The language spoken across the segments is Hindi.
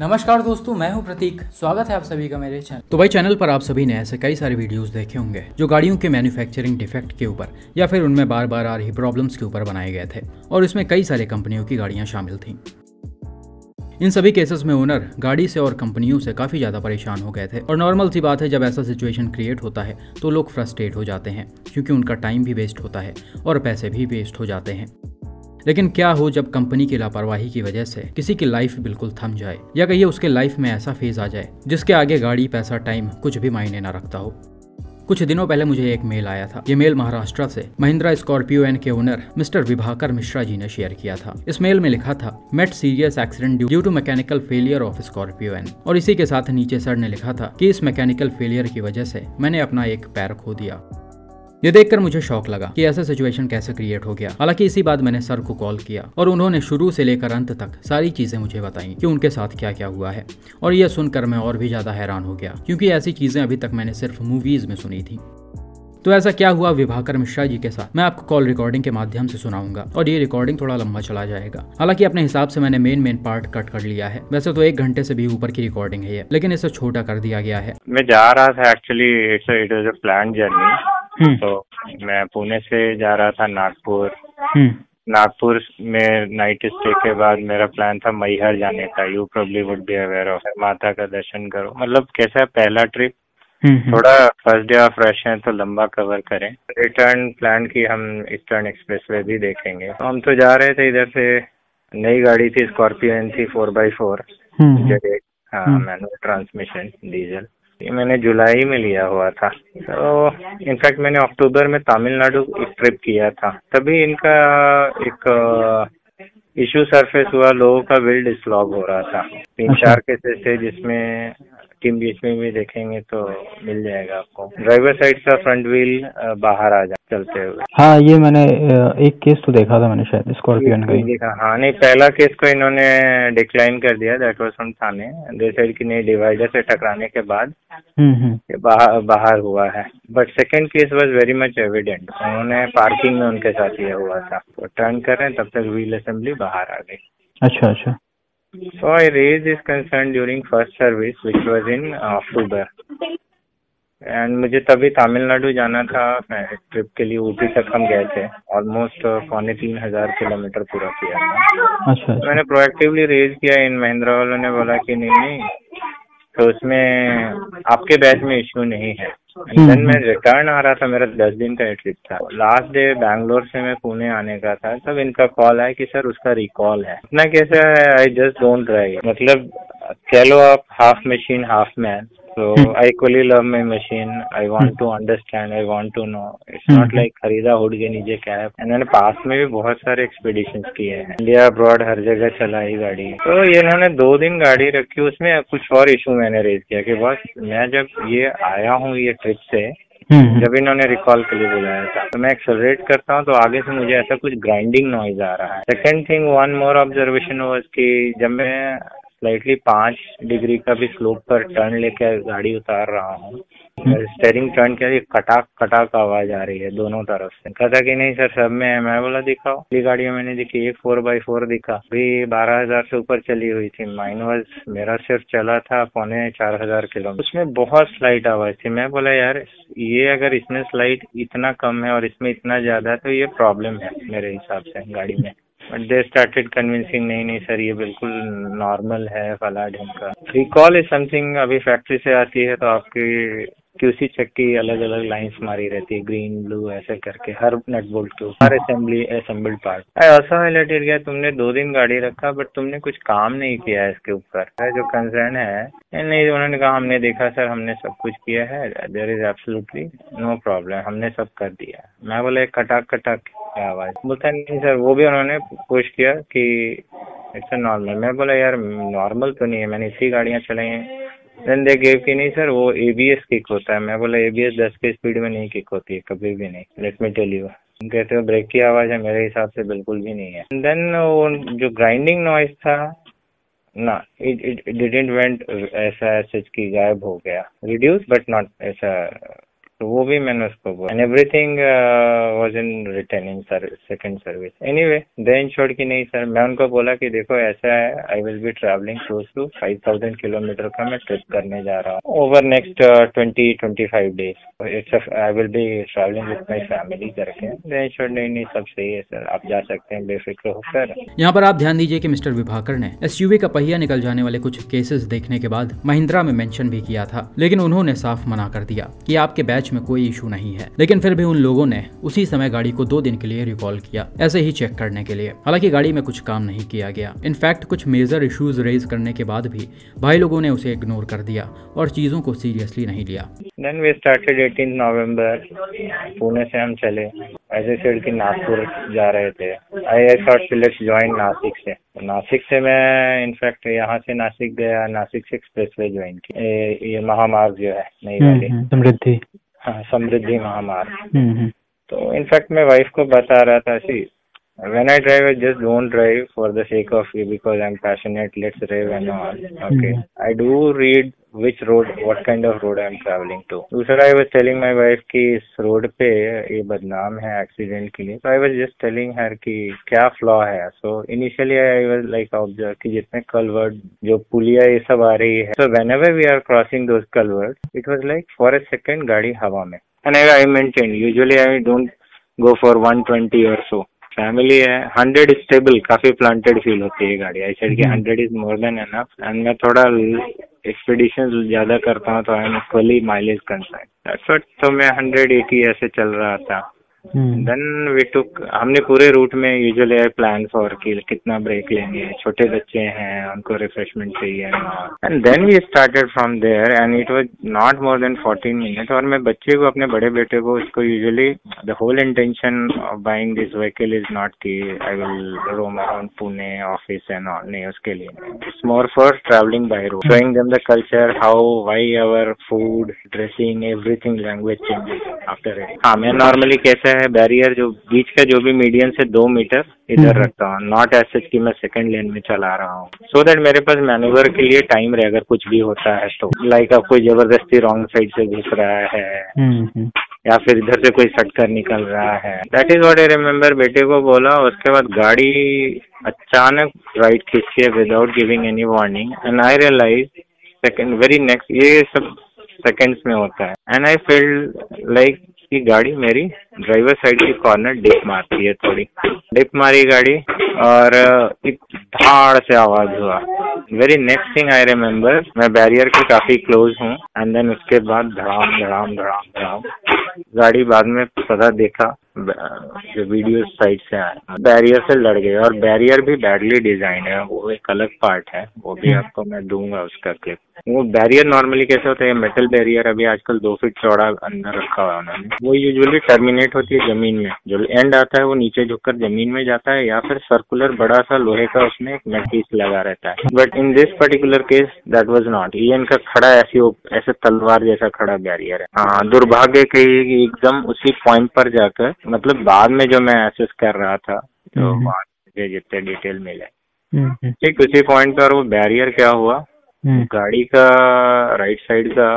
नमस्कार दोस्तों, मैं हूं प्रतीक। स्वागत है आप सभी का मेरे चैनल। तो भाई, चैनल पर आप सभी ने ऐसे कई सारे वीडियोस देखे होंगे जो गाड़ियों के मैन्युफैक्चरिंग डिफेक्ट के ऊपर या फिर उनमें बार बार आ रही प्रॉब्लम्स के ऊपर बनाए गए थे और इसमें कई सारे कंपनियों की गाड़ियां शामिल थीं। इन सभी केसेस में ओनर गाड़ी से और कंपनियों से काफ़ी ज़्यादा परेशान हो गए थे और नॉर्मल सी बात है, जब ऐसा सिचुएशन क्रिएट होता है तो लोग फ्रस्ट्रेट हो जाते हैं क्योंकि उनका टाइम भी वेस्ट होता है और पैसे भी वेस्ट हो जाते हैं। लेकिन क्या हो जब कंपनी की लापरवाही की वजह से किसी की लाइफ बिल्कुल थम जाए या कहिए उसके लाइफ में ऐसा फेज आ जाए जिसके आगे गाड़ी, पैसा, टाइम कुछ भी मायने ना रखता हो। कुछ दिनों पहले मुझे एक मेल आया था। ये मेल महाराष्ट्र से महिंद्रा स्कॉर्पियो एन के ओनर मिस्टर विभाकर मिश्रा जी ने शेयर किया था। इस मेल में लिखा था, met serious accident due to mechanical failure of Scorpio N. और इसी के साथ नीचे सर ने लिखा था कि इस मैकेनिकल फेलियर की वजह से मैंने अपना एक पैर खो दिया। ये देखकर मुझे शौक लगा कि ऐसा सिचुएशन कैसे क्रिएट हो गया। हालांकि इसी बात मैंने सर को कॉल किया और उन्होंने शुरू से लेकर अंत तक सारी चीजें मुझे बताई कि उनके साथ क्या क्या हुआ है। और यह सुनकर मैं और भी ज्यादा हैरान हो गया क्योंकि ऐसी चीजें अभी तक मैंने सिर्फ मूवीज में सुनी थी। तो ऐसा क्या हुआ विभाकर मिश्रा जी के साथ मैं आपको कॉल रिकॉर्डिंग के माध्यम से सुनाऊंगा और ये रिकॉर्डिंग थोड़ा लंबा चला जाएगा। हालांकि अपने हिसाब से मैंने मेन पार्ट कट कर लिया है। वैसे तो 1 घंटे से भी ऊपर की रिकॉर्डिंग है लेकिन इसे छोटा कर दिया गया है। मैं जा रहा था, एक्चुअली प्लान जर्नी, तो मैं पुणे से जा रहा था नागपुर। नागपुर में नाइट स्टे के बाद मेरा प्लान था मैहर जाने का। You probably would be aware of. माता का दर्शन करो, मतलब कैसा है पहला ट्रिप, थोड़ा फर्स्ट डे ऑफ रश है तो लंबा कवर करें। रिटर्न प्लान की हम ईस्टर्न एक्सप्रेस वे भी देखेंगे। तो हम तो जा रहे थे इधर से, नई गाड़ी थी, स्कॉर्पियो एन थी 4x4, मैनुअल ट्रांसमिशन, डीजल। ये मैंने जुलाई में लिया हुआ था। तो इनफैक्ट मैंने अक्टूबर में तमिलनाडु एक ट्रिप किया था, तभी इनका एक इशू सरफेस हुआ। लोगों का विल डिसलॉग हो रहा था। 3-4 केसेस थे जिसमें टीम बीच में भी देखेंगे तो मिल जाएगा आपको। ड्राइवर साइड का फ्रंट व्हील बाहर आ जा चलते हुए। हाँ, ये मैंने एक केस तो देखा था मैंने, शायद स्कॉर्पियन का ही देखा। हाँ नहीं, पहला केस को इन्होंने डिक्लाइन कर दिया। That was from Thane. They said कि नहीं, डिवाइडर से टकराने के बाद बाहर हुआ है। But second case was very much evident. उन्होंने पार्किंग में उनके साथ ये हुआ था, तो टर्न कर रहे हैं तब तक व्हील असेंबली बाहर आ गई। अच्छा। So I raise this concern during first service which was in October. And मुझे तभी तमिलनाडु जाना था ट्रिप के लिए। ऊटी तक हम गए थे, ऑलमोस्ट 4500 किलोमीटर पूरा किया था। अच्छा। मैंने प्रोएक्टिवली रेज किया। इन महिंद्रा वालों ने बोला कि नहीं, तो उसमें आपके बैच में इश्यू नहीं है। देन मैं रिटर्न आ रहा था, मेरा 10 दिन का ट्रिप था। लास्ट डे बैंगलोर से मैं पुणे आने का था, तब इनका कॉल आया कि सर उसका रिकॉल है। इतना कैसे है, आई जस्ट डोंट ड्राइव। मतलब कह लो आप half machine half man. So I equally love my machine. I want to understand. I want to know. It's not like खरीदा हुड के नीचे क्या है। मैंने पास में भी बहुत सारे एक्सपीडिशंस किए हैं, इंडिया अब्रॉड हर जगह चलाई गाड़ी। तो ये इन्होंने 2 दिन गाड़ी रखी, उसमें कुछ और इशू मैंने रेज किया कि बस मैं जब ये आया हूँ ये ट्रिप से, जब इन्होंने रिकॉल के लिए बुलाया था, तो मैं एक्सेलरेट करता हूँ तो आगे से मुझे ऐसा कुछ ग्राइंडिंग नॉइज आ रहा है। Second thing, one more observation was कि जब मैं स्लाइटली 5 डिग्री का भी स्लोप पर टर्न लेकर गाड़ी उतार रहा हूँ, स्टेयरिंग टर्न के लिए कटाक कटाक आवाज आ रही है दोनों तरफ से। कहा था कि नहीं सर सब में है। मैं बोला दिखाओ। अगली गाड़ियों मैंने देखी, एक 4x4 दिखा, अभी 12,000 से ऊपर चली हुई थी। माइनस मेरा सिर्फ चला था 4,500 किलोमीटर, उसमें बहुत स्लाइट आवाज थी। मैं बोला यार ये अगर इसमें स्लाइट इतना कम है और इसमें इतना ज्यादा है तो ये प्रॉब्लम है मेरे हिसाब से गाड़ी में। बट दे स्टार्टेड कन्विंसिंग, नहीं सर ये बिल्कुल नॉर्मल है फला ढंका। रिकॉल इज समथिंग, अभी फैक्ट्री से आती है तो आपकी QC चेक की अलग अलग लाइंस मारी रहती है, ग्रीन ब्लू ऐसे करके हर नट बोल्ट के ऊपर, असेंबली असेंबल्ड पार्ट। ऐसा हाईलाइटेड गया, तुमने 2 दिन गाड़ी रखा बट तुमने कुछ काम नहीं किया इसके ऊपर। जो कंसर्न है नहीं, उन्होंने कहा हमने देखा सर, हमने सब कुछ किया है, there is absolutely no problem, हमने सब कर दिया। मैं बोला कटाक कटाक आवाज, बोलता नहीं सर। वो भी उन्होंने पूछ किया कि इट्स अ नॉर्मल। मैं बोला यार नॉर्मल तो नहीं है, मैंने इसी गाड़ियाँ चलाई हैं। देन दे गेव की नहीं सर वो ABS किक होता है। मैं बोला ABS 10 के स्पीड में नहीं किक होती है, कभी भी नहीं, लेट मी टेल यू। कहते हो ब्रेक की आवाज है, मेरे हिसाब से बिल्कुल भी नहीं है। देन वो जो ग्राइंडिंग नॉइज था ना, इट डिडंट वेंट ऐसा सच की गायब हो गया, रिड्यूस बट नॉट ऐसा तो वो भी मैंने उसको बोला and everything was in written in second service. Anyway then छोड़ की नहीं सर, मैं उनको बोला कि देखो ऐसा है, I will be travelling close to 5000 kilometre का मैं ट्रिप करने जा रहा हूँ over next 20-25 days. It's I will be travelling with my family करके। देन छोड़ नहीं सब सही है सर, आप जा सकते हैं बेफिक्र होकर। यहाँ पर आप ध्यान दीजिए कि मिस्टर विभाकर ने एसयूवी का पहिया निकल जाने वाले कुछ केसेस देखने के बाद महिंद्रा में मेंशन भी किया था, लेकिन उन्होंने साफ मना कर दिया कि आपके बैच में कोई इशू नहीं है। लेकिन फिर भी उन लोगों ने उसी समय गाड़ी को 2 दिन के लिए रिकॉल किया, ऐसे ही चेक करने के लिए। हालांकि गाड़ी में कुछ काम नहीं किया गया, इनफैक्ट कुछ मेजर इश्यूज रेज करने के बाद भी भाई लोगों ने उसे इग्नोर कर दिया और चीजों को सीरियसली नहीं लिया। Then we started 18 November, Pune से हम चले, ऐसे सेड कि नागपुर जा रहे थे। I thought let's join Nashik से। नासिक से मैं इनफैक्ट यहाँ से नासिक गया, नासिक से एक्सप्रेस वे ज्वाइन की, ये महामार्ग जो है नई वाली समृद्धि, हाँ समृद्धि महामार्ग। तो इनफैक्ट मैं वाइफ को बता रहा था, सी when I drive, I just don't drive for the sake of it because I'm passionate, let's drive and all, okay. I do read which road, what kind of road I'm traveling to. दूसरा I was telling my wife कि इस रोड पे ये बदनाम है एक्सीडेंट के लिए, so I was just telling her कि क्या फ्लॉ है। So initially I was like observe कि जितने कलवर्ड जो पुलिया ये सब आ रही है, so whenever we are crossing those culverts it was like for a second गाड़ी हवा में। And I maintained usually I don't go for 120 or so. Family है, 100 इज स्टेबल, काफी प्लांटेड फील होती है गाड़ी। आई सेड कि 100 is more than enough and मैं थोड़ा एक्सपीडिशन ज्यादा करता हूँ तो I am fully mileage concern, that's what. तो मैं 180 ऐसे चल रहा था। देन वी टुक, हमने पूरे रूट में यूजुअली आई प्लान फॉर कि कितना ब्रेक लेंगे, छोटे बच्चे हैं उनको रिफ्रेशमेंट चाहिए। And then we started from there and it was not more than 14 minute. और मैं बच्चे को, अपने बड़े बेटे को, इसको usually the whole intention of buying this vehicle is not कि I will roam around Pune office and all, नहीं उसके लिए, it's more for travelling by road, showing them the culture, how why our food, dressing, everything, language changes after it. हाँ मैं नॉर्मली कैसे है, बैरियर जो बीच का जो भी मीडियम से 2 मीटर इधर रखता हूँ, नॉट एज सच कि मैं सेकंड लेन में चला रहा हूँ, सो दैट मेरे पास मैनूवर के लिए टाइम रहे अगर कुछ भी होता है तो। लाइक आप कोई जबरदस्ती रॉन्ग साइड से घुस रहा है या फिर इधर से कोई सटकर निकल रहा है, that is what I remember. बेटे को बोला, उसके बाद गाड़ी अचानक राइट खींचती है without giving any warning and I realise second very next, ये सब सेकेंड्स में होता है। एंड आई फील लाइक कि गाड़ी मेरी ड्राइवर साइड की कॉर्नर डिप मारती है, थोड़ी डिप मारी गाड़ी और एक धाड़ से आवाज हुआ। Very next thing I remember, मैं बैरियर के काफी क्लोज हूँ एंड देन उसके बाद धड़ाम धड़ाम धड़ाम धड़ाम गाड़ी, बाद में पता देखा जो वीडियो साइड से आया, बैरियर से लड़ गए। और बैरियर भी बैडली डिजाइन है, वो एक अलग पार्ट है, वो भी आपको मैं दूंगा उसका क्लिप। वो बैरियर नॉर्मली कैसे होता है, मेटल बैरियर अभी आजकल 2 फीट चौड़ा अंदर रखा हुआ है उन्होंने, वो यूजुअली टर्मिनेट होती है जमीन में, जो एंड आता है वो नीचे झुककर जमीन में जाता है या फिर सर्कुलर बड़ा सा लोहे का उसमें एक नटीस लगा रहता है। But in this particular case that was not, ये इनका खड़ा ऐसे तलवार जैसा खड़ा बैरियर है। हाँ दुर्भाग्य के एकदम उसी पॉइंट पर जाकर, मतलब बाद में जो मैं एसेस कर रहा था तो मुझे जितने डिटेल मिले, ठीक उसी पॉइंट पर वो बैरियर क्या हुआ, गाड़ी का राइट साइड का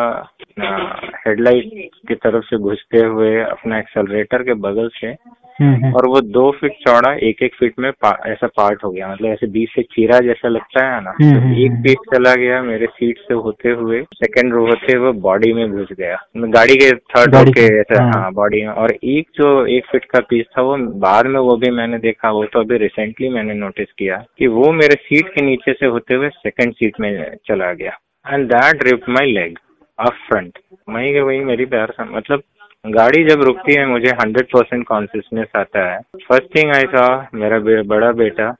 हेडलाइट की तरफ से घुसते हुए अपना एक्सेलरेटर के बगल से, और वो 2 फीट चौड़ा 1-1 फीट में ऐसा पार्ट हो गया, मतलब ऐसे बीच से चीरा जैसा लगता है ना, तो 1 फीट चला गया मेरे सीट से होते हुए, सेकंड रो होते हुए बॉडी में घुस गया, गाड़ी के थर्ड रो के ऐसा, हाँ बॉडी में। और एक जो 1 फीट का पीस था वो बाद में, वो भी मैंने देखा, वो तो अभी रिसेंटली मैंने नोटिस किया कि वो मेरे सीट के नीचे से होते हुए सेकंड सीट में चला गया and that ripped my leg up front, वहीं के वहीं मेरी पैर, मतलब गाड़ी जब रुकती है मुझे 100% कॉन्शियसनेस आता है। फर्स्ट थिंग आई सॉ, मेरा बड़ा बेटा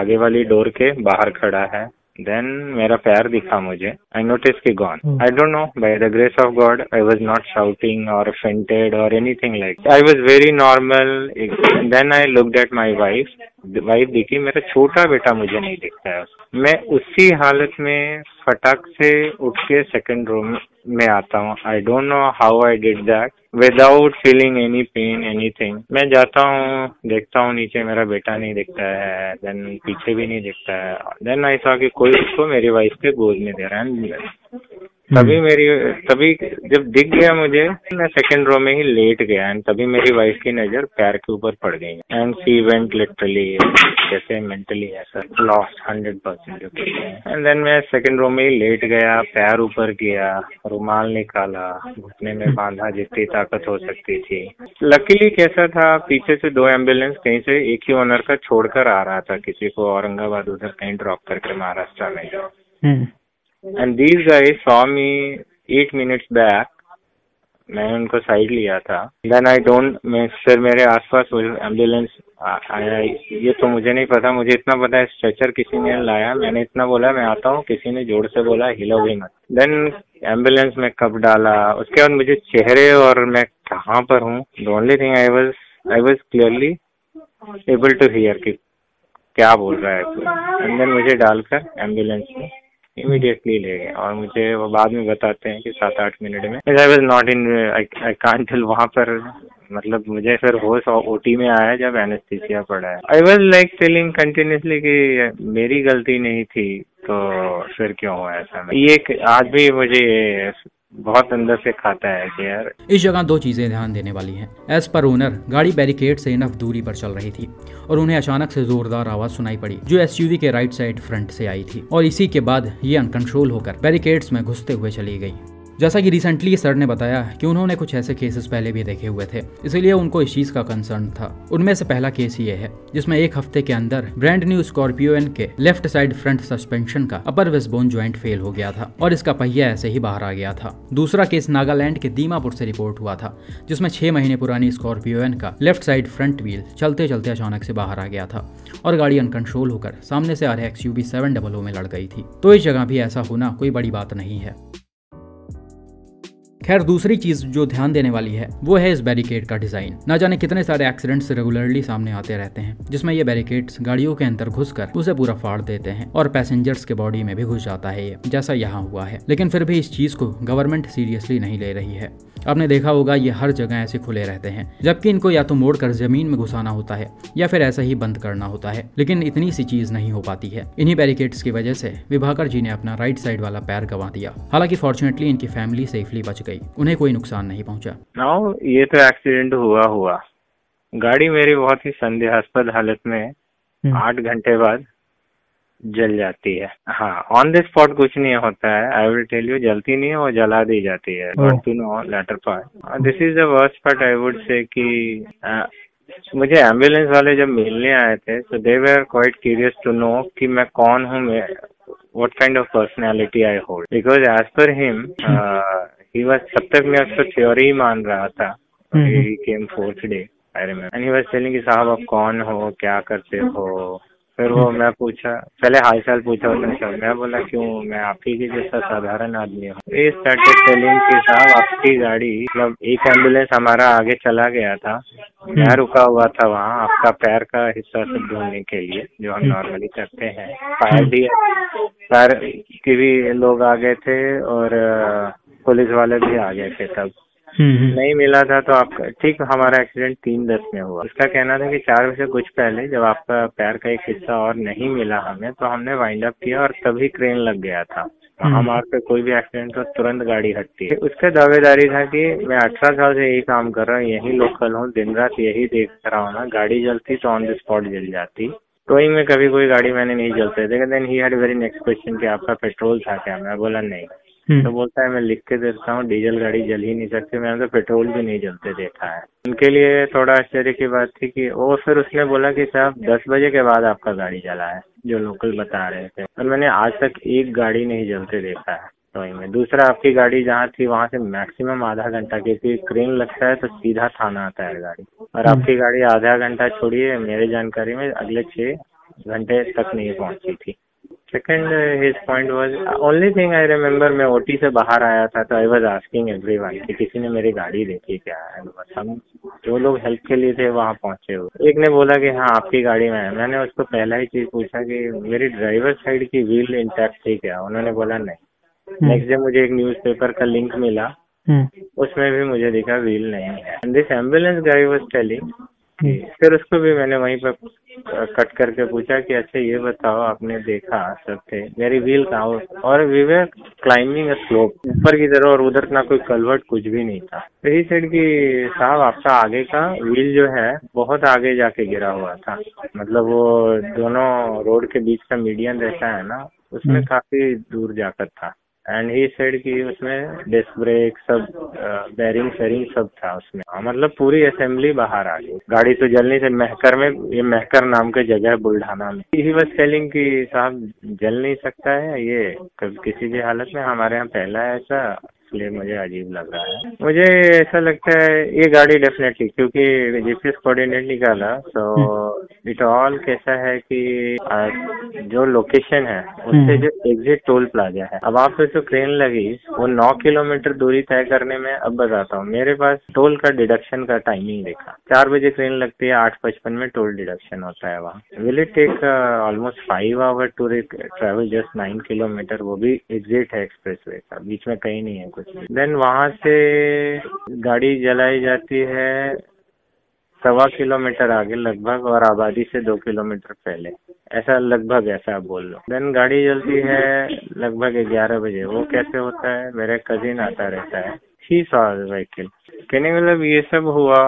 आगे वाली डोर के बाहर खड़ा है, देन मेरा पैर दिखा मुझे, आई नोटिस कि gone. I don't know, by the grace of God I was not shouting और फेंटेड और anything like, I was very normal. Then I looked at my wife दिखी, मेरा छोटा बेटा मुझे नहीं दिखता है। मैं उसी हालत में फटाक से उठ के सेकेंड रो में आता हूँ। I don't know how I did that without feeling any pain anything. मैं जाता हूँ, देखता हूँ नीचे, मेरा बेटा नहीं दिखता है, देन पीछे भी नहीं दिखता है। देन आई सॉ कि कोई उसको मेरी वाइफ के गोद में दे रहा है, तभी जब दिख गया मुझे, मैं सेकंड रो में ही लेट गया एंड तभी मेरी वाइफ की नजर पैर के ऊपर पड़ गई एंड शी वेंट लिटरली जैसे मेंटली ऐसा लॉस्ट 100% एंड देन मैं सेकंड रो में ही लेट गया, पैर ऊपर किया, रुमाल निकाला, घुटने में बांधा जितनी ताकत हो सकती थी। लकीली कैसा था, पीछे से दो एम्बुलेंस कहीं से एक ही ओनर का छोड़कर आ रहा था, किसी को औरंगाबाद उधर कहीं ड्रॉप करके महाराष्ट्र में। And these guys saw me 8 minutes back. मैंने उनको साइड लिया था। Then I don't, मैं फिर मेरे आसपास एम्बुलेंस आया, ये तो मुझे नहीं पता, मुझे इतना पता है स्ट्रेचर किसी ने लाया, मैंने इतना बोला मैं आता हूँ, किसी ने जोर से बोला हिलो भी मत। देन एम्बुलेंस में कब डाला, उसके बाद मुझे चेहरे और मैं कहाँ पर हूँ, the only thing I was clearly able to hear कि क्या बोल रहा है। And then मुझे डालकर एम्बुलेंस में इमीडिएटली ले गए और मुझे वो बाद में बताते हैं कि 7-8 मिनट में I was not in, I can't tell वहाँ पर, मतलब मुझे फिर होश ओटी में आया जब एनेस्थीसिया पड़ा है। I was like telling continuously कि मेरी गलती नहीं थी तो फिर क्यों हुआ ऐसा। ये आज भी मुझे बहुत अंदर से खाता है कि यार। इस जगह दो चीजें ध्यान देने वाली हैं। एज पर ओनर, गाड़ी बैरिकेड से इनफ दूरी पर चल रही थी और उन्हें अचानक से जोरदार आवाज सुनाई पड़ी जो एसयूवी के राइट साइड फ्रंट से आई थी और इसी के बाद ये अनकंट्रोल होकर बैरिकेड्स में घुसते हुए चली गई। जैसा कि रिसेंटली सर ने बताया कि उन्होंने कुछ ऐसे केसेस पहले भी देखे हुए थे, इसीलिए उनको इस चीज का कंसर्न था। उनमें से पहला केस ये है जिसमें 1 हफ्ते के अंदर ब्रांड न्यू स्कॉर्पियो एन के लेफ्ट साइड फ्रंट सस्पेंशन का अपर वेस्टबोन जॉइंट फेल हो गया था और इसका पहिया ऐसे ही बाहर आ गया था। दूसरा केस नागालैंड के दीमापुर से रिपोर्ट हुआ था जिसमें 6 महीने पुरानी स्कॉर्पियो एन का लेफ्ट साइड फ्रंट व्हील चलते चलते अचानक से बाहर आ गया था और गाड़ी अनकंट्रोल होकर सामने से आ रहे XUV700 में लड़ गई थी। तो इस जगह भी ऐसा होना कोई बड़ी बात नहीं है। खैर, दूसरी चीज जो ध्यान देने वाली है वो है इस बैरिकेड का डिजाइन। ना जाने कितने सारे एक्सीडेंट्स रेगुलरली सामने आते रहते हैं जिसमें ये बैरिकेड्स गाड़ियों के अंदर घुसकर उसे पूरा फाड़ देते हैं और पैसेंजर्स के बॉडी में भी घुस जाता है, ये जैसा यहाँ हुआ है। लेकिन फिर भी इस चीज को गवर्नमेंट सीरियसली नहीं ले रही है। आपने देखा होगा ये हर जगह ऐसे खुले रहते हैं जबकि इनको या तो मोड़ कर जमीन में घुसाना होता है या फिर ऐसा ही बंद करना होता है, लेकिन इतनी सी चीज नहीं हो पाती है। इन्हीं बैरिकेड्स की वजह से विभाकर जी ने अपना राइट साइड वाला पैर गंवा दिया। हालांकि फॉर्चुनेटली इनकी फैमिली सेफली बच गई, उन्हें कोई नुकसान नहीं पहुंचा। नाउ ये तो एक्सीडेंट हुआ, गाड़ी मेरी बहुत ही संदेहास्पद हालत में 8 घंटे बाद जल जाती है। हाँ, ऑन द स्पॉट कुछ नहीं होता है, आई विल टेल यू, जलती नहीं है वो जला दी जाती है। Not to know later part, this is the worst part. I would say कि मुझे एम्बुलेंस वाले जब मिलने आए थे तो they were quite curious to know कि मैं कौन हूँ, what kind of personality I hold, because as per him he was, तब तक मैं उसको थ्योरी ही मान रहा था। He came fourth day I remember and he was telling कि साहब आप कौन हो, क्या करते हो। फिर वो मैं पूछा, पहले हाई साल पूछा उसने सर, मैं बोला क्यों, मैं आप ही के जैसा साधारण आदमी हूँ। इस स्टार्टेड टेलिंग के साथ आपकी गाड़ी, मतलब एक एम्बुलेंस हमारा आगे चला गया था, मैं रुका हुआ था वहाँ आपका पैर का हिस्सा से धोने के लिए जो हम नॉर्मली करते हैं। फायर भी पैर के भी लोग आ गए थे और पुलिस वाले भी आ गए थे, तब नहीं मिला था। तो आपका ठीक हमारा एक्सीडेंट 3:10 में हुआ। उसका कहना था कि 4 बजे कुछ पहले जब आपका पैर का एक हिस्सा और नहीं मिला हमें तो हमने वाइंड अप किया और तभी क्रेन लग गया था। महामार्ग पे कोई भी एक्सीडेंट हो तुरंत गाड़ी हटती है। उसका दावेदारी था कि मैं 18 साल से यही काम कर रहा हूँ, यही लोकल हूँ, दिन रात यही देख रहा हूँ ना, गाड़ी जलती तो ऑन द स्पॉट जल जाती, टोइंग में कभी कोई गाड़ी मैंने नहीं जलते देखा। Then he had very next question कि आपका पेट्रोल था क्या, मैं बोला नहीं। तो बोलता है मैं लिख के देता हूँ डीजल गाड़ी जल ही नहीं सकती, मैंने तो पेट्रोल भी नहीं जलते देखा है। उनके लिए थोड़ा आश्चर्य की बात थी कि वो, फिर उसने बोला कि साहब 10 बजे के बाद आपका गाड़ी जला है जो लोकल बता रहे थे, और मैंने आज तक एक गाड़ी नहीं जलते देखा है टोई में। दूसरा, आपकी गाड़ी जहाँ थी वहाँ से मैक्सिमम आधा घंटा, क्योंकि क्रेन लगता है तो सीधा थाना आता है गाड़ी, और आपकी गाड़ी आधा घंटा छोड़िए, मेरे जानकारी में अगले 6 घंटे तक नहीं पहुँची थी। Second his point was, only thing I remember, मैं ओटी से बाहर आया था तो आई वॉज आस्किंग एवरीवन कि किसी ने मेरी गाड़ी देखी क्या है। हम जो लोग हेल्प के लिए थे वहाँ पहुंचे हुए, एक ने बोला कि हाँ आपकी गाड़ी में है। मैंने उसको पहला ही चीज पूछा कि मेरी ड्राइवर साइड की व्हील इंटैक्ट थी क्या, उन्होंने बोला नहीं। नेक्स्ट डे मुझे एक न्यूज़पेपर का लिंक मिला, उसमें भी मुझे देखा व्हील नहीं है। दिस एम्बुलेंस गाड़ी वॉज टेलिंग फिर उसको भी मैंने वहीं पर कट करके पूछा कि अच्छा ये बताओ आपने देखा सब थे मेरी व्हील कहाँ, और we were climbing a slope ऊपर की तरफ और उधर ना कोई कलवर्ट कुछ भी नहीं था। तो ही सेड कि साहब आपका आगे का व्हील जो है बहुत आगे जाके गिरा हुआ था, मतलब वो दोनों रोड के बीच का मीडियन रहता है ना उसमें काफी दूर जाकर था। एंड ही सेड कि उसमें डिस्क ब्रेक सब बेरिंग शेरिंग सब था उसमें, मतलब पूरी असेंबली बाहर आ गई गाड़ी तो जलने से। महकर में, ये महकर नाम की जगह है बुल्ढाना में, ही वाज टेलिंग कि साहब जल नहीं सकता है ये किसी भी हालत में, हमारे यहाँ पहला है ऐसा, इसलिए मुझे अजीब लग रहा है। मुझे ऐसा लगता है ये गाड़ी डेफिनेटली, क्योंकि जीपीएस कोऑर्डिनेट निकाला तो इट ऑल कैसा है कि जो लोकेशन है उससे जो एग्जिट टोल प्लाजा है, अब आप तो ट्रेन लगी वो 9 किलोमीटर दूरी तय करने में। अब बताता हूँ, मेरे पास टोल का डिडक्शन का टाइमिंग देखा, 4 बजे ट्रेन लगती है, 8:55 में टोल डिडक्शन होता है वहाँ। Will it take almost 5 hour to travel just 9 kilometre, वो भी एग्जिट है एक्सप्रेस वे का, बीच में कहीं नहीं है कुछ। देन वहाँ से गाड़ी जलाई जाती है 1.25 किलोमीटर आगे लगभग, और आबादी से 2 किलोमीटर पहले, ऐसा लगभग ऐसा आप बोल लो। देन गाड़ी जलती है लगभग 11 बजे। वो कैसे होता है, मेरा कजिन आता रहता है, ही सॉ द व्हीकल, कहने मतलब ये सब हुआ।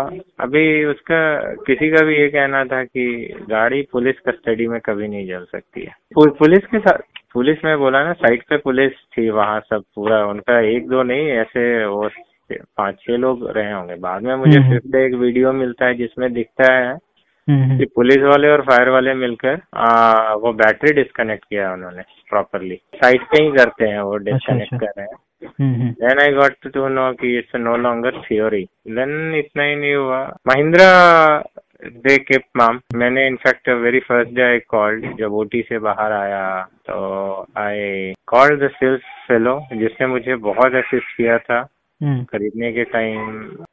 अभी उसका किसी का भी ये कहना था कि गाड़ी पुलिस कस्टडी में कभी नहीं जल सकती है। पुलिस के साथ, पुलिस में बोला ना, साइड पे पुलिस थी वहाँ सब पूरा, उनका एक दो नहीं ऐसे वो 5-6 लोग रहे होंगे। बाद में मुझे फिर से एक वीडियो मिलता है जिसमें दिखता है कि पुलिस वाले और फायर वाले मिलकर वो बैटरी डिस्कनेक्ट किया उन्होंने प्रॉपरली, साइड पे ही करते हैं वो डिस्कनेक्ट कर रहे हैं। Then I got to know कि it's no longer theory. Then इतना ही नहीं हुआ, महिंद्रा they kept mum. मैंने in fact very first day I called, जब ओटी से बाहर आया तो I called the sales fellow जिसने मुझे बहुत असिस्ट किया था खरीदने के टाइम,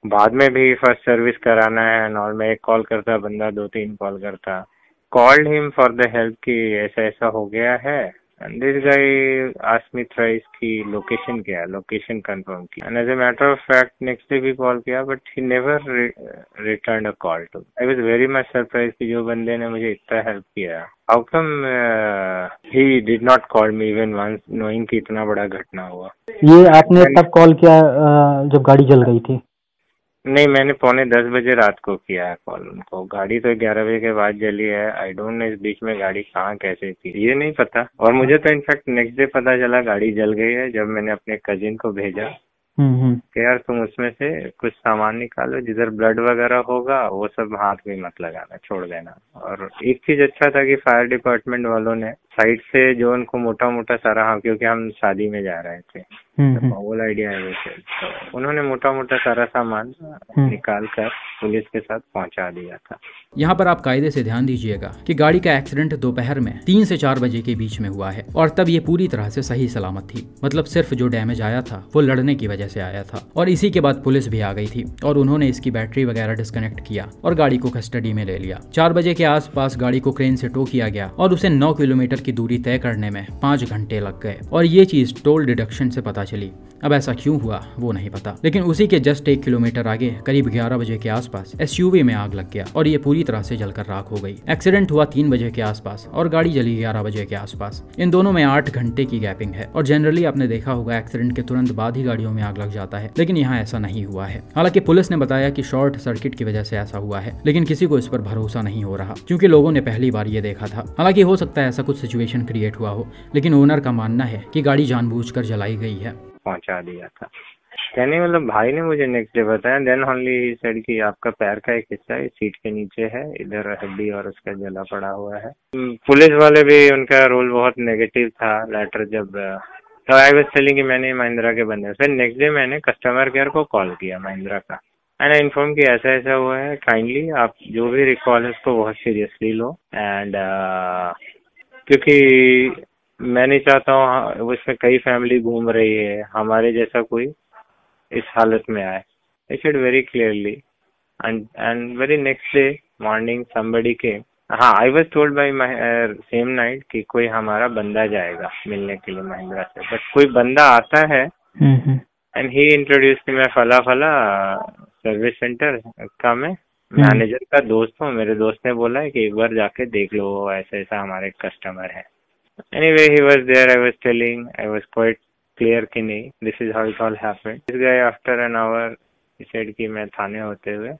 बाद में भी फर्स्ट सर्विस कराना है और मैं एक कॉल करता बंदा 2-3 कॉल करता। Called him for the help कि ऐसा ऐसा हो गया है, and this guy asked me thrice कि location क्या है, location confirm की, and as a matter of fact next day भी call किया but he never returned a call to me. I was very much surprised कि जो बंदे ने मुझे इतना help किया, how come he did not call me even once knowing कि इतना बड़ा घटना हुआ। ये आपने तब call किया जब गाड़ी जल गई थी? नहीं, मैंने 9:45 बजे रात को किया है कॉल उनको, गाड़ी तो 11 बजे के बाद जली है। आई डोंट नो इस बीच में गाड़ी कहाँ कैसे थी ये नहीं पता, और मुझे तो इनफैक्ट नेक्स्ट डे पता चला गाड़ी जल गई है जब मैंने अपने कजिन को भेजा कि यार तुम उसमें से कुछ सामान निकालो, जिधर ब्लड वगैरह होगा वो सब हाथ में मत लगाना, छोड़ देना। और एक चीज अच्छा था कि फायर डिपार्टमेंट वालों ने साइड से जो उनको मोटा मोटा सारा, हाँ क्योंकि हम शादी में जा रहे थे तो आइडिया है वैसे, तो उन्होंने मोटा मोटा सारा सामान निकाल कर पुलिस के साथ पहुंचा दिया था। यहाँ पर आप कायदे से ध्यान दीजिएगा कि गाड़ी का एक्सीडेंट दोपहर में 3 से 4 बजे के बीच में हुआ है, और तब ये पूरी तरह से सही सलामत थी, मतलब सिर्फ जो डैमेज आया था वो लड़ने की वजह से आया था। और इसी के बाद पुलिस भी आ गई थी और उन्होंने इसकी बैटरी वगैरह डिस्कनेक्ट किया और गाड़ी को कस्टडी में ले लिया। 4 बजे के आसपास गाड़ी को क्रेन से टो किया गया और उसे 9 किलोमीटर की दूरी तय करने में 5 घंटे लग गए, और ये चीज टोल डिडक्शन से पता चली। अब ऐसा क्यों हुआ वो नहीं पता, लेकिन उसी के जस्ट 1 किलोमीटर आगे करीब 11 बजे के आसपास एसयूवी में आग लग गया और ये पूरी तरह से जलकर राख हो गई। एक्सीडेंट हुआ 3 बजे के आसपास और गाड़ी जली 11 बजे के आसपास, इन दोनों में 8 घंटे की गैपिंग है। और जनरली आपने देखा होगा एक्सीडेंट के तुरंत बाद ही गाड़ियों में आग लग जाता है, लेकिन यहाँ ऐसा नहीं हुआ है। हालांकि पुलिस ने बताया कि शॉर्ट सर्किट की वजह से ऐसा हुआ है, लेकिन किसी को इस पर भरोसा नहीं हो रहा क्योंकि लोगों ने पहली बार ये देखा था। हालांकि हो सकता है ऐसा कुछ सिचुएशन क्रिएट हुआ हो, लेकिन ओनर का मानना है कि गाड़ी जानबूझकर जलाई गई है, पहुंचा दिया था। कहने मतलब भाई ने मुझे नेक्स्ट डे बताया, देन ओनली ही सेड कि आपका पैर का एक हिस्सा है सीट के नीचे है, इधर हड्डी और उसका जला पड़ा हुआ है। पुलिस वाले भी उनका रोल बहुत नेगेटिव था लेटर, जब तो आई वाज टेलिंग कि मैंने महिंद्रा के बंदे, फिर नेक्स्ट डे मैंने कस्टमर केयर को कॉल किया महिंद्रा का, एंड आई इन्फॉर्म कि ऐसा ऐसा हुआ है, काइंडली आप जो भी रिकॉल है उसको बहुत सीरियसली लो, एंड क्योंकि मैं नहीं चाहता हूँ इसमें कई फैमिली घूम रही है, हमारे जैसा कोई इस हालत में आए। I said very clearly, and very next day morning somebody came. हाँ, I was told by my same night कि कोई हमारा बंदा जाएगा मिलने के लिए महिंद्रा से, बट कोई बंदा आता है एंड ही इंट्रोड्यूस कि मैं फला सर्विस सेंटर का मैं मैनेजर का दोस्त हूँ, मेरे दोस्त ने बोला है कि एक बार जाके देख लो, ऐसा ऐसा हमारे कस्टमर है। Anyway, he was there, I was telling, I was quite clear कि नहीं, this is how it all happened. This guy after an hour, he said कि मैं थाने होते हुए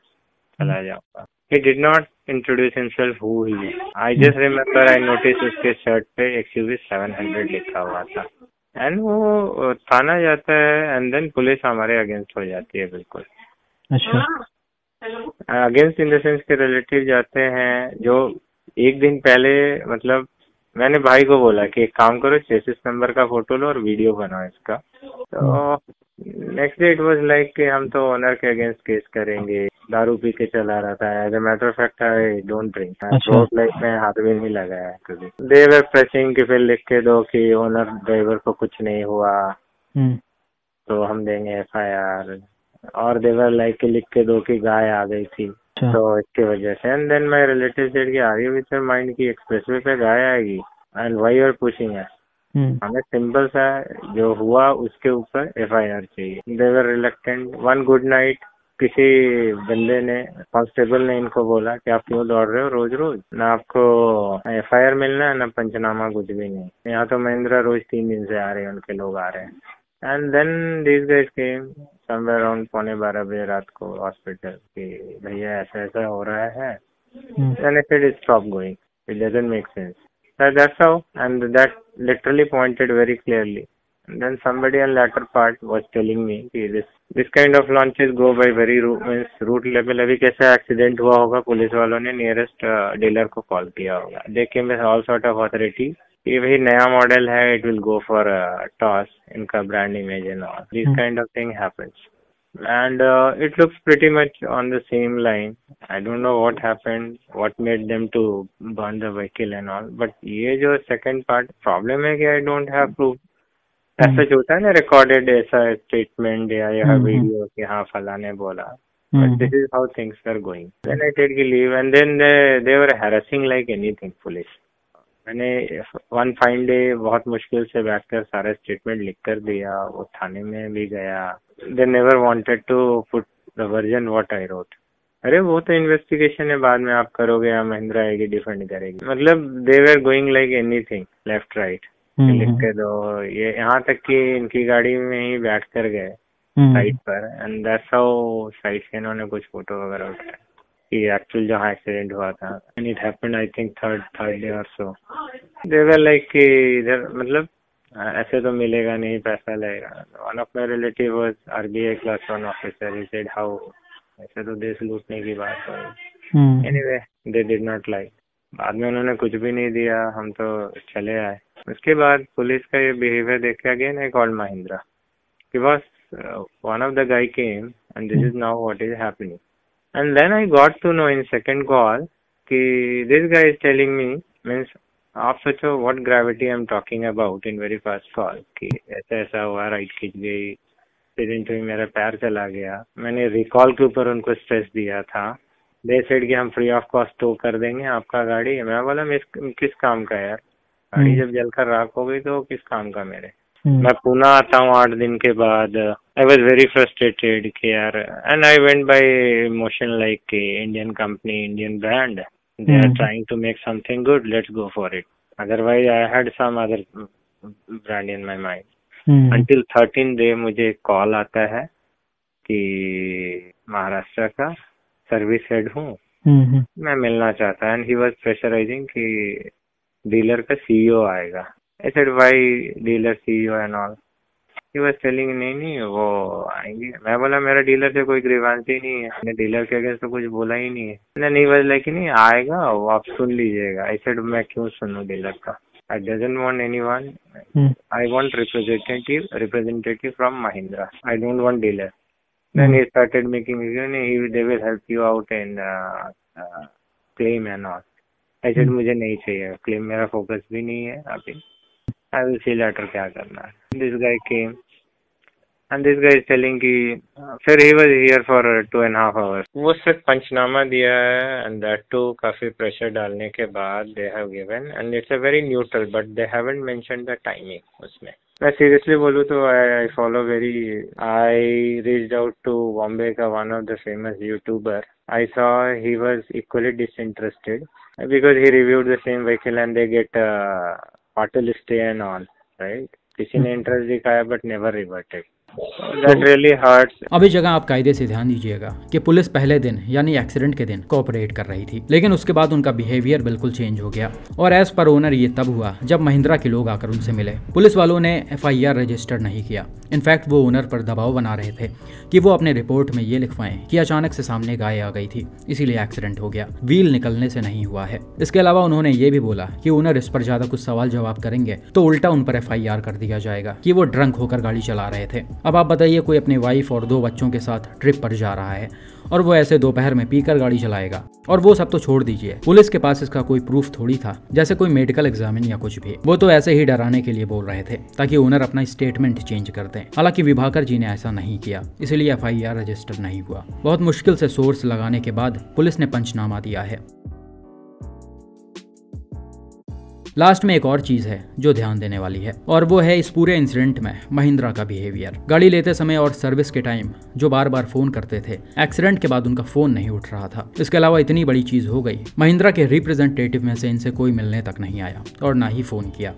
चला जाऊँगा। He did not introduce himself who he is. I just remember I noticed उसके शर्ट पे XUV700 लिखा हुआ था। And वो थाना जाता है and then पुलिस हमारे अगेंस्ट हो जाती है बिल्कुल। अच्छा। अगेंस्ट इन द सेंस के रिलेटिव जाते हैं जो एक दिन पहले, मतलब मैंने भाई को बोला कि एक काम करो 66 नंबर का फोटो लो और वीडियो बनाओ इसका। तो next day it was like कि हम तो ओनर के अगेंस्ट केस करेंगे, दारू पी के चला रहा था। As a matter of fact I don't drink, road life में हाथ भी नहीं लगाया कभी। दे वर प्रेसिंग कि फिर लिख के दो कि ओनर ड्राइवर को कुछ नहीं हुआ तो हम देंगे FIR, और देवर लाइक के लिख के दो कि गाय आ गई थी तो इसके वजह से। And then my relative said कि are you with your mind कि एक्सप्रेसवे पे गाय आएगी and why you are pushing us, हमें सिंपल सा जो हुआ उसके ऊपर FIR चाहिए। They were reluctant. One good night किसी बंदे ने, कांस्टेबल ने इनको बोला कि आप क्यों दौड़ रहे हो रोज रोज, ना आपको FIR मिलना है ना पंचनामा, कुछ भी नहीं। यहाँ तो महिंद्रा रोज 3 दिन से आ रहे हैं, उनके लोग आ रहे हैं। And then these guys came somewhere around 11:15 बजे रात को हॉस्पिटल कि भैया ऐसा ऐसा हो रहा है। Then I said stop going. It doesn't make sense. So that's how, and that literally pointed very clearly. And then somebody on latter part was telling me कि this kind of launches go by very root level. अभी कैसा एक्सीडेंट हुआ होगा, पुलिस वालों ने नियरेस्ट डीलर को कॉल किया होगा। They came with all sort of authority. ये भाई नया मॉडल है, it will go for toss, इनका brand image and all this kind of thing happens and it looks pretty much on the same line. I don't know what happened, what made them to burn the vehicle and all, but ये जो सेकंड पार्ट प्रॉब्लम है कि आई डोंट हैव प्रूफ। ऐसा होता है ना रिकॉर्डेड ऐसा स्टेटमेंट या यह वीडियो कि हाँ फलाने बोला। But this is how things are going. Then I said कि leave and then they were harassing like anything police. मैंने वन फाइन डे बहुत मुश्किल से बैठकर सारा स्टेटमेंट लिख कर दिया, वो थाने में भी गया। They never wanted to put the version what I wrote. अरे वो तो इन्वेस्टिगेशन है, बाद में आप करोगे या महिंद्रा आएगी डिफेंड करेगी, मतलब they were going like anything left right लिख के दो। ये यहाँ तक कि इनकी गाड़ी में ही बैठ कर गए साइड पर एंड दैट्स हाउ साइड से इन्होंने कुछ फोटो वगैरह उठाया कि एक्चुअल जहाँ एक्सीडेंट हुआ था। And it happened I think third day और सो दे वर लाइक कि इधर मतलब ऐसे तो मिलेगा नहीं, पैसा लगेगा। One of my relative was RBI class 1 officer, he said how ऐसे तो देश लूटने की बात है। Anyway they did not like, बाद में उन्होंने कुछ भी नहीं दिया, हम तो चले आए। उसके बाद पुलिस का ये बिहेवियर देख के अगेन आई कॉल्ड महिंद्रा कि boss one of the guy came and this is now what is happening. And then I got to know in second call कि this guy is telling me means आप सोचो what gravity I'm talking about in very first call कि ऐसा ऐसा हुआ, राइट खींच गई, एक्सीडेंट हुई, मेरा पैर चला गया। मैंने रिकॉल के ऊपर उनको स्ट्रेस दिया था। दे सेड कि हम फ्री ऑफ कॉस्ट टो कर देंगे आपका गाड़ी। मैं बोला मैं किस काम का यार, गाड़ी जब जलकर राख हो गई तो किस काम का मेरे। मैं पुणे आता हूँ 8 दिन के बाद। आई वॉज वेरी फ्रस्ट्रेटेड कि यार, and I went by emotion like कि Indian company, Indian brand, they are trying to make something good, let's go for it. Otherwise I had some other brand in my mind until 13th day मुझे कॉल आता है कि महाराष्ट्र का सर्विस हेड हूँ मैं, मिलना चाहता। एंड ही वॉज प्रेशराइजिंग कि डीलर का CEO आएगा। I said why dealer CEO and all, he was telling नहीं वो आएंगे। मैं बोला मेरा डीलर से कोई ग्रीवांस ही नहीं है, मैंने डीलर के अगेंस्ट तो कुछ बोला ही नहीं है। नहीं बस लाइक नहीं आएगा वो आप सुन लीजिएगा। I said मैं क्यों सुनूं डीलर का, I doesn't want anyone, I want representative from Mahindra, I don't want dealer. Then he started making they will help you out and claim and all. I said मुझे नहीं चाहिए claim, मेरा focus भी नहीं है अभी, I will see later क्या करना है। This guy came and this guy is telling कि फिर he was here for 2.5 hours। वो सिर्फ पंचनामा दिया है and that too काफी प्रेशर डालने के बाद they have given and it's a very neutral but they haven't mentioned the timing उसमें। मैं सीरियसली बोलूँ तो I follow very I reached out to Bombay का one of the famous YouTuber. I saw he was equally disinterested because he reviewed the same vehicle and they get hotel stay and all, right? किसी ने interest दिखाया but never reverted. That really hurts. अभी जगह आप कायदे से ध्यान दीजिएगा कि पुलिस पहले दिन यानी एक्सीडेंट के दिन कोऑपरेट कर रही थी, लेकिन उसके बाद उनका बिहेवियर बिल्कुल चेंज हो गया. और एज पर ओनर ये तब हुआ जब महिंद्रा के लोग आकर उनसे मिले. पुलिस वालों ने FIR रजिस्टर नहीं किया. इनफैक्ट वो ओनर पर दबाव बना रहे थे कि वो अपने रिपोर्ट में ये लिखवाएं कि अचानक से सामने गाय आ गई थी, इसीलिए एक्सीडेंट हो गया, व्हील निकलने से नहीं हुआ है. इसके अलावा उन्होंने ये भी बोला कि ओनर इस पर ज्यादा कुछ सवाल जवाब करेंगे तो उल्टा उन पर FIR कर दिया जाएगा कि वो ड्रंक होकर गाड़ी चला रहे थे. अब आप बताइए, कोई अपने वाइफ और 2 बच्चों के साथ ट्रिप पर जा रहा है और वो ऐसे दोपहर में पीकर गाड़ी चलाएगा? और वो सब तो छोड़ दीजिए, पुलिस के पास इसका कोई प्रूफ थोड़ी था, जैसे कोई मेडिकल एग्जामिन या कुछ भी. वो तो ऐसे ही डराने के लिए बोल रहे थे ताकि ओनर अपना स्टेटमेंट चेंज कर दें. हालांकि विभाकर जी ने ऐसा नहीं किया, इसलिए FIR रजिस्टर नहीं हुआ. बहुत मुश्किल से सोर्स लगाने के बाद पुलिस ने पंचनामा दिया है. लास्ट में एक और चीज है जो ध्यान देने वाली है, और वो है इस पूरे इंसिडेंट में महिंद्रा का बिहेवियर. गाड़ी लेते समय और सर्विस के टाइम जो बार बार फोन करते थे, एक्सीडेंट के बाद उनका फोन नहीं उठ रहा था. इसके अलावा इतनी बड़ी चीज हो गई, महिंद्रा के रिप्रेजेंटेटिव में से इनसे कोई मिलने तक नहीं आया और ना ही फोन किया.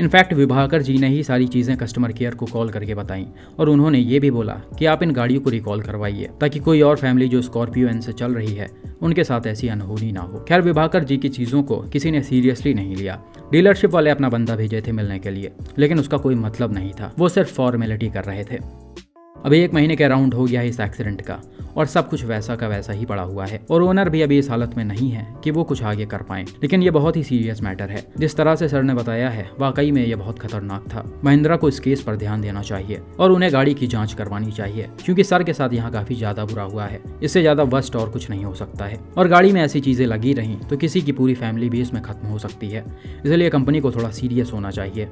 इनफैक्ट विभाकर जी ने ही सारी चीज़ें कस्टमर केयर को कॉल करके बताई और उन्होंने ये भी बोला कि आप इन गाड़ियों को रिकॉल करवाइए ताकि कोई और फैमिली जो स्कॉर्पियो एन से चल रही है उनके साथ ऐसी अनहोनी ना हो. खैर, विभाकर जी की चीज़ों को किसी ने सीरियसली नहीं लिया. डीलरशिप वाले अपना बंदा भेजे थे मिलने के लिए, लेकिन उसका कोई मतलब नहीं था, वो सिर्फ फॉर्मेलिटी कर रहे थे. अभी 1 महीने के अराउंड हो गया है इस एक्सीडेंट का और सब कुछ वैसा का वैसा ही पड़ा हुआ है. और ओनर भी अभी इस हालत में नहीं है कि वो कुछ आगे कर पाएं, लेकिन ये बहुत ही सीरियस मैटर है. जिस तरह से सर ने बताया है, वाकई में ये बहुत खतरनाक था. महिंद्रा को इस केस पर ध्यान देना चाहिए और उन्हें गाड़ी की जाँच करवानी चाहिए, क्योंकि सर के साथ यहाँ काफी ज्यादा बुरा हुआ है. इससे ज्यादा वर्स्ट और कुछ नहीं हो सकता है. और गाड़ी में ऐसी चीजें लगी रही तो किसी की पूरी फैमिली भी इसमें खत्म हो सकती है, इसलिए कंपनी को थोड़ा सीरियस होना चाहिए.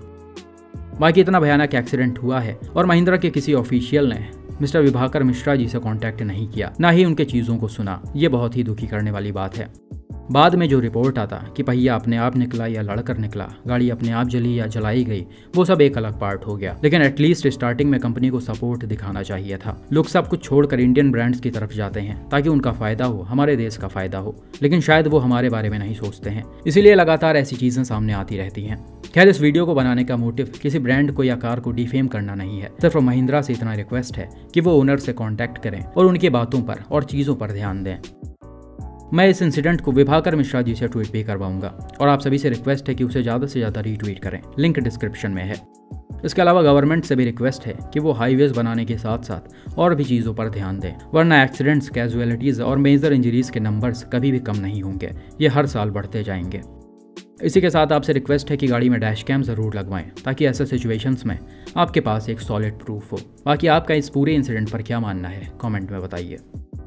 बाकी इतना भयानक एक्सीडेंट हुआ है और महिंद्रा के किसी ऑफिशियल ने मिस्टर विभाकर मिश्रा जी से कांटेक्ट नहीं किया, ना ही उनके चीज़ों को सुना. ये बहुत ही दुखी करने वाली बात है. बाद में जो रिपोर्ट आता कि पहिया अपने आप निकला या लड़कर निकला, गाड़ी अपने आप जली या जलाई गई, वो सब एक अलग पार्ट हो गया. लेकिन एटलीस्ट स्टार्टिंग में कंपनी को सपोर्ट दिखाना चाहिए था. लोग सब कुछ छोड़कर इंडियन ब्रांड्स की तरफ जाते हैं ताकि उनका फायदा हो, हमारे देश का फायदा हो, लेकिन शायद वो हमारे बारे में नहीं सोचते हैं, इसीलिए लगातार ऐसी चीजें सामने आती रहती हैं. खैर, इस वीडियो को बनाने का मोटिव किसी ब्रांड को या कार को डिफेम करना नहीं है. सिर्फ महिंद्रा से इतना रिक्वेस्ट है कि वो ओनर से कॉन्टेक्ट करें और उनकी बातों पर और चीज़ों पर ध्यान दें. मैं इस इंसिडेंट को विभाकर मिश्रा जी से ट्वीट भी करवाऊंगा और आप सभी से रिक्वेस्ट है कि उसे ज़्यादा से ज़्यादा रीट्वीट करें. लिंक डिस्क्रिप्शन में है. इसके अलावा गवर्नमेंट से भी रिक्वेस्ट है कि वो हाईवेज बनाने के साथ साथ और भी चीज़ों पर ध्यान दें, वरना एक्सीडेंट्स, कैजुअलिटीज़ और मेजर इंजरीज़ के नंबर्स कभी भी कम नहीं होंगे, ये हर साल बढ़ते जाएंगे. इसी के साथ आपसे रिक्वेस्ट है कि गाड़ी में डैश कैम ज़रूर लगवाएं ताकि ऐसे सिचुएशंस में आपके पास एक सॉलिड प्रूफ हो. बाकी आपका इस पूरे इंसिडेंट पर क्या मानना है, कमेंट में बताइए.